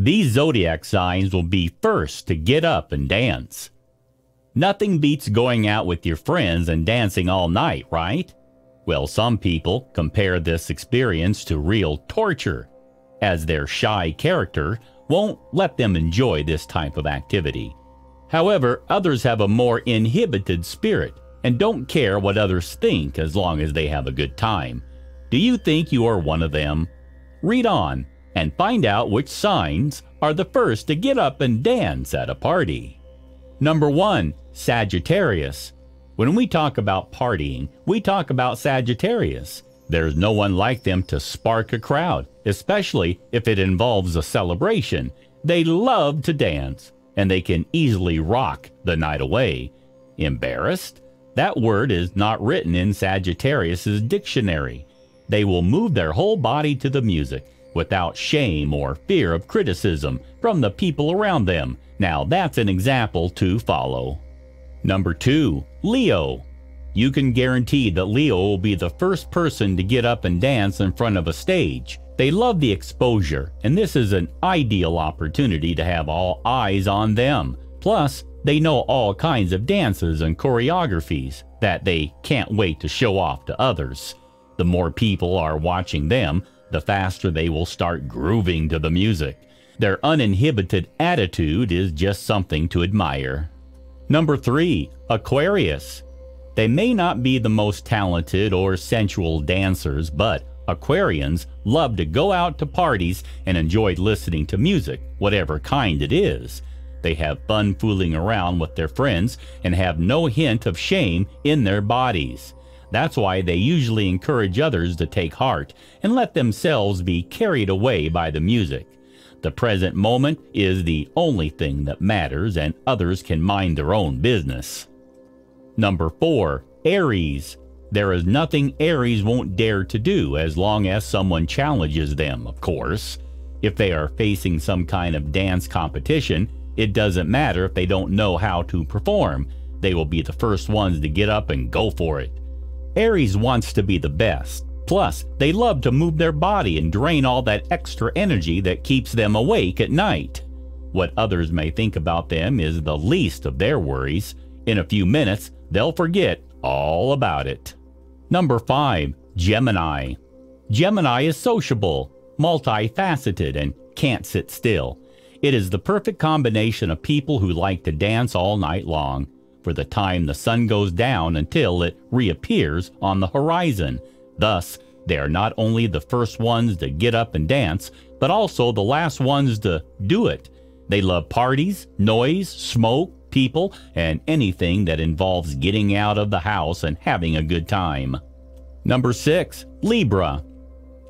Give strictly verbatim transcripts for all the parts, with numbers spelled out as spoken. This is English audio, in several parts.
These zodiac signs will be first to get up and dance. Nothing beats going out with your friends and dancing all night, right? Well, some people compare this experience to real torture, as their shy character won't let them enjoy this type of activity. However, others have a more inhibited spirit and don't care what others think as long as they have a good time. Do you think you are one of them? Read on and find out which signs are the first to get up and dance at a party. Number one, Sagittarius. When we talk about partying, we talk about Sagittarius. There's no one like them to spark a crowd, especially if it involves a celebration. They love to dance, and they can easily rock the night away. Embarrassed? That word is not written in Sagittarius's dictionary. They will move their whole body to the music without shame or fear of criticism from the people around them. Now that's an example to follow. Number two, Leo. You can guarantee that Leo will be the first person to get up and dance in front of a stage. They love the exposure, and this is an ideal opportunity to have all eyes on them. Plus, they know all kinds of dances and choreographies that they can't wait to show off to others. The more people are watching them, the faster they will start grooving to the music. Their uninhibited attitude is just something to admire. Number three, Aquarius. They may not be the most talented or sensual dancers, but Aquarians love to go out to parties and enjoy listening to music, whatever kind it is. They have fun fooling around with their friends and have no hint of shame in their bodies. That's why they usually encourage others to take heart and let themselves be carried away by the music. The present moment is the only thing that matters, and others can mind their own business. Number four, Aries. There is nothing Aries won't dare to do as long as someone challenges them, of course. If they are facing some kind of dance competition, it doesn't matter if they don't know how to perform. They will be the first ones to get up and go for it. Aries wants to be the best. Plus, they love to move their body and drain all that extra energy that keeps them awake at night. What others may think about them is the least of their worries. In a few minutes, they'll forget all about it. Number five, Gemini. Gemini is sociable, multifaceted, and can't sit still. It is the perfect combination of people who like to dance all night long, for the time the sun goes down until it reappears on the horizon. Thus, they are not only the first ones to get up and dance, but also the last ones to do it. They love parties, noise, smoke, people, and anything that involves getting out of the house and having a good time. Number six, Libra.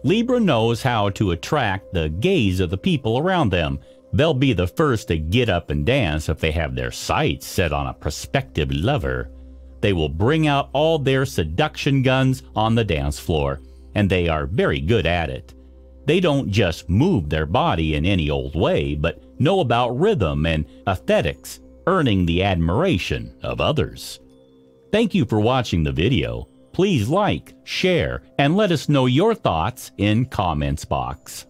Libra knows how to attract the gaze of the people around them. They'll be the first to get up and dance if they have their sights set on a prospective lover. They will bring out all their seduction guns on the dance floor, and they are very good at it. They don't just move their body in any old way, but know about rhythm and aesthetics, earning the admiration of others. Thank you for watching the video. Please like, share, and let us know your thoughts in comments box.